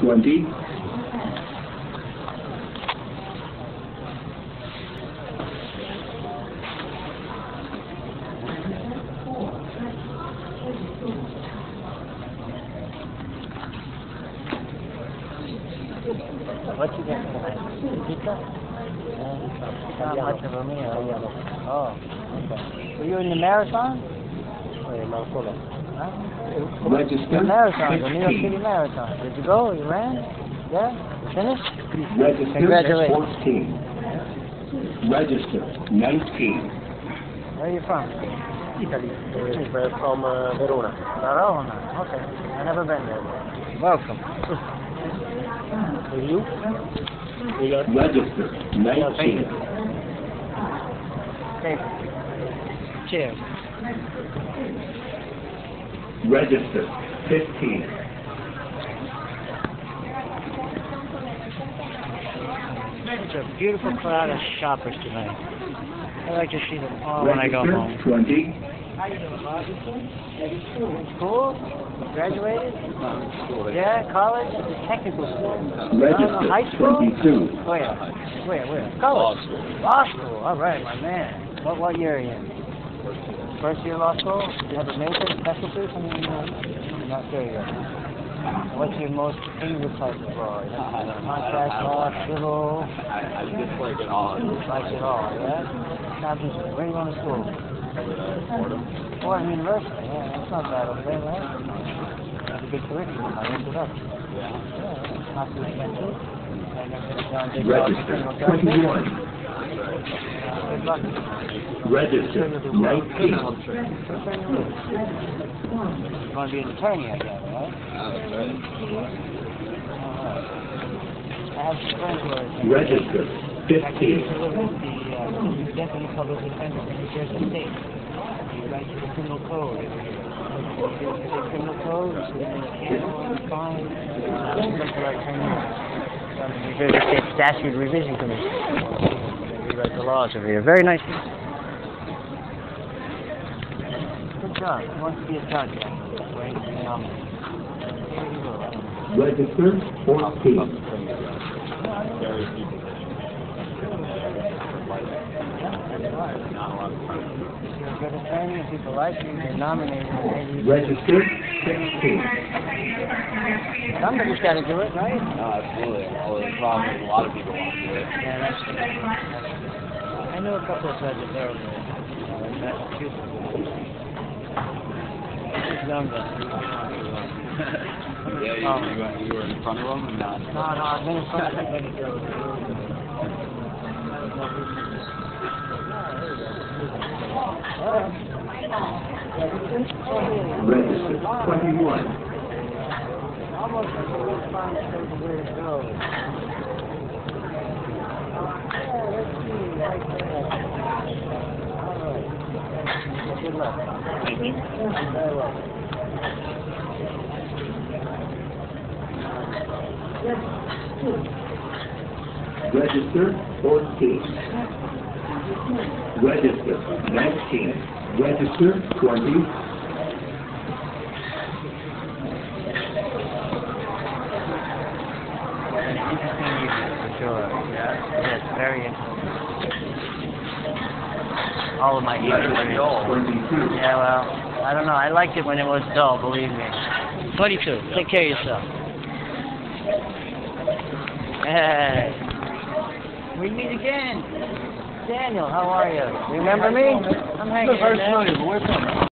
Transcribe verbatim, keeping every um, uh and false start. twenty. What you get for that? Pizza? Not much of a meal. Oh, okay. Were you in the marathon? Or in Marcola? Huh? Register. The marathon, the New York City Marathon. Did you go? You ran? Yeah? You finished? Register. Congratulations. fourteen. Yeah. Register. nineteen. Where are you from? Italy. We're from uh, Verona. Verona. Okay. I've never been there. Welcome. You? You register. nineteen. Okay. Cheers. Register. fifteen. It's a beautiful crowd of shoppers tonight. I like to see them all when I go home. twenty. How you doing, Bob? School? Graduated? Yeah, college? Technical school? Registered. High school? twenty-two. Where? Where? Where? College? Law school. Law school. All right, my man. What, what year are you in? First year law school? Do you have a major, specialty? I mean, uh, not there yet. What's your most favorite type of law? Is it contract law, civil? I just like it all. Like it all, yeah? Now, where do you want to school? Fordham. Fordham University, yeah, that's not bad over there, right? That's a good curriculum, I looked it up. Yeah. Yeah, it's not too expensive. Register, twenty-one. Good luck. Register, nineteen. You want to be an attorney, I guess, right? That's right. I have some friends who are... Register. Fifteen. Deputy public defender in New Jersey State. You write to the criminal code. The criminal code is a fine. From the New Jersey State Statute Revision Commission. You write the laws over here. Very nice. Good job. He wants to be a judge. Register fourteen. You're a good attorney, and people like you, they're nominated. Register sixteen. Somebody's got to do it, right? No, absolutely. Well, the problem is a lot of people want to do it. Yeah, that's true. I know a couple of judges there in Massachusetts. She's younger. Yeah, you, um, you were in front of them? No, no, I've been in front of them. Register twenty-one. Almost as a little fine place to where it goes. Let's see, right there. All right. Good luck. Thank you. Very well. Register fourteen. Register nineteen. Register twenty. Interesting music for sure. Yeah. Yes, very interesting. All of my ears were dull. twenty-two. Yeah, well, I don't know. I liked it when it was dull, believe me. Twenty-two. Take care of yourself. Hey. We meet again. Daniel, how are you? Remember me? I'm hanging out. It's the first time. Where from?